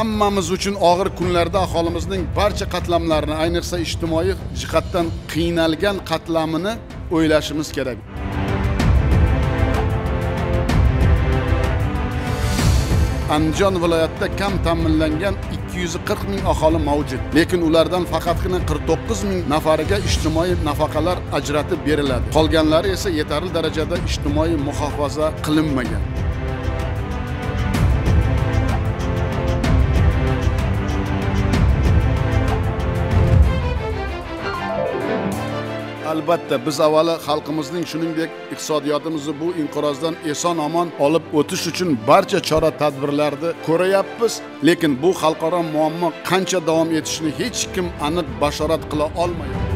hammamiz uchun og'ir kunlarda aholimizning barcha qatlamlarini, ayniqsa ijtimoiy jihatdan qiynalgan qatlamini o'ylashimiz kerak. Andijon viloyatida kam ta'minlangan 240 ming aholi mavjud. Lekin ulardan faqatgina 49 ming nafariga ijtimoiy nafaqalar ajratib beriladi. Qolganlari esa yetarli darajada ijtimoiy muhofaza qilinmagan. Albatta biz avvalo xalqimizning shuningdek iqtisodiyotimizni bu inqirozdan eson-omon olib o'tish uchun barcha chora-tadbirlarni ko'ryapmiz, lekin bu xalqaro muammo qancha davom etishini hech kim aniq bashorat qila olmaydi.